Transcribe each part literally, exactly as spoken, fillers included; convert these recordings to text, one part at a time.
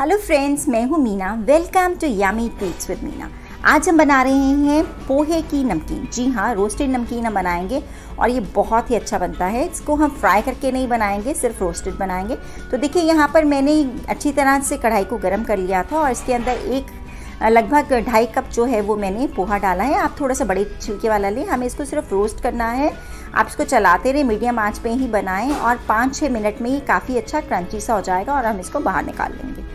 Hello friends, मैं हूँ Meena. Welcome to yummy treats with Meena. आज हम बना रहे हैं पोहे की नमकीन। जी हाँ, रोस्टेड नमकीन हम बनाएंगे और ये बहुत ही अच्छा बनता है। इसको हम फ्राई करके नहीं बनाएंगे, सिर्फ रोस्टेड बनाएंगे। तो देखिए, यहाँ पर मैंने अच्छी तरह से कढ़ाई को गर्म कर लिया था और इसके अंदर एक लगभग ढाई कप जो है वो मैंने पोहा डाला है। आप थोड़ा सा बड़े छिलके वाला लें। हमें इसको सिर्फ रोस्ट करना है। आप इसको चलाते रहें, मीडियम आंच पे ही बनाएं और पाँच छः मिनट में ये काफ़ी अच्छा क्रंची सा हो जाएगा और हम इसको बाहर निकाल लेंगे।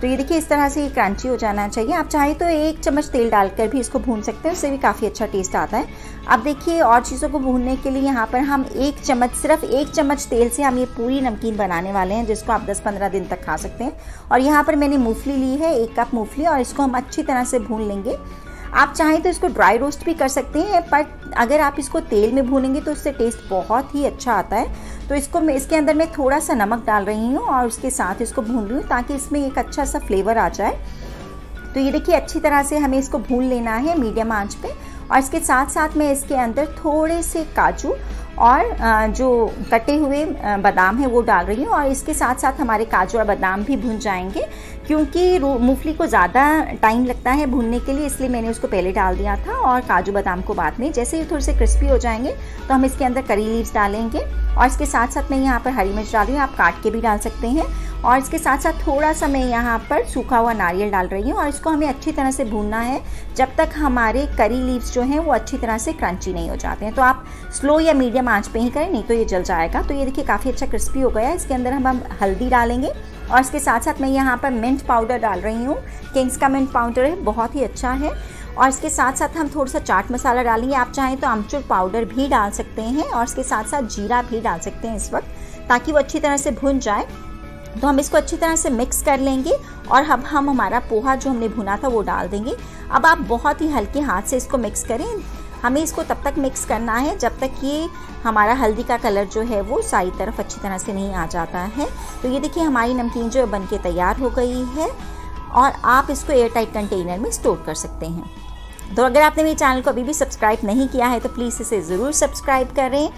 तो ये देखिए, इस तरह से ये क्रंची हो जाना चाहिए। आप चाहे तो एक चम्मच तेल डालकर भी इसको भून सकते हैं, उससे भी काफ़ी अच्छा टेस्ट आता है। अब देखिए, और चीज़ों को भूनने के लिए यहाँ पर हम एक चम्मच, सिर्फ एक चम्मच तेल से हम ये पूरी नमकीन बनाने वाले हैं, जिसको आप दस पंद्रह दिन तक खा सकते हैं। और यहाँ पर मैंने मूंगफली ली है, एक कप मूंगफली, और इसको हम अच्छी तरह से भून लेंगे। आप चाहें तो इसको ड्राई रोस्ट भी कर सकते हैं, बट अगर आप इसको तेल में भूनेंगे तो इससे टेस्ट बहुत ही अच्छा आता है। तो इसको मैं इसके अंदर मैं थोड़ा सा नमक डाल रही हूँ और उसके साथ इसको भून रही हूँ ताकि इसमें एक अच्छा सा फ्लेवर आ जाए। तो ये देखिए, अच्छी तरह से हमें इसको भून लेना है मीडियम आंच पे। और इसके साथ साथ मैं इसके अंदर थोड़े से काजू और जो कटे हुए बादाम है वो डाल रही हूँ। और इसके साथ साथ हमारे काजू और बादाम भी भुन जाएंगे, क्योंकि मूंगफली को ज़्यादा टाइम लगता है भुनने के लिए, इसलिए मैंने उसको पहले डाल दिया था और काजू बादाम को बाद में। जैसे ये थोड़े से क्रिस्पी हो जाएंगे तो हम इसके अंदर करी लीव्स डालेंगे और इसके साथ साथ मैं यहाँ पर हरी मिर्च डाल रही हूँ, आप काट के भी डाल सकते हैं। और इसके साथ साथ थोड़ा सा मैं यहाँ पर सूखा हुआ नारियल डाल रही हूँ और इसको हमें अच्छी तरह से भूनना है जब तक हमारे करी लीव्स जो हैं वो अच्छी तरह से क्रंची नहीं हो जाते हैं। तो आप स्लो या मीडियम आंच पे ही करें, नहीं तो ये जल जाएगा। तो ये देखिए, काफ़ी अच्छा क्रिस्पी हो गया है। इसके अंदर हम हम हल्दी डालेंगे और इसके साथ साथ मैं यहाँ पर मिंट पाउडर डाल रही हूँ। किंग्स का मिंट पाउडर है, बहुत ही अच्छा है। और इसके साथ साथ हम थोड़ा सा चाट मसाला डालेंगे। आप चाहें तो आमचूर पाउडर भी डाल सकते हैं और इसके साथ साथ जीरा भी डाल सकते हैं इस वक्त, ताकि वो अच्छी तरह से भुन जाए। तो हम इसको अच्छी तरह से मिक्स कर लेंगे और अब हम हमारा पोहा जो हमने भुना था वो डाल देंगे। अब आप बहुत ही हल्के हाथ से इसको मिक्स करें। हमें इसको तब तक मिक्स करना है जब तक ये हमारा हल्दी का कलर जो है वो सारी तरफ अच्छी तरह से नहीं आ जाता है। तो ये देखिए, हमारी नमकीन जो है बन के तैयार हो गई है और आप इसको एयरटाइट कंटेनर में स्टोर कर सकते हैं। तो अगर आपने मेरे चैनल को अभी भी सब्सक्राइब नहीं किया है तो प्लीज़ इसे ज़रूर सब्सक्राइब करें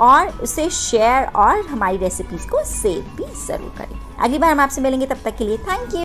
और इसे शेयर और हमारी रेसिपीज़ को सेव भी ज़रूर करें। अगली बार हम आपसे मिलेंगे, तब तक के लिए थैंक यू।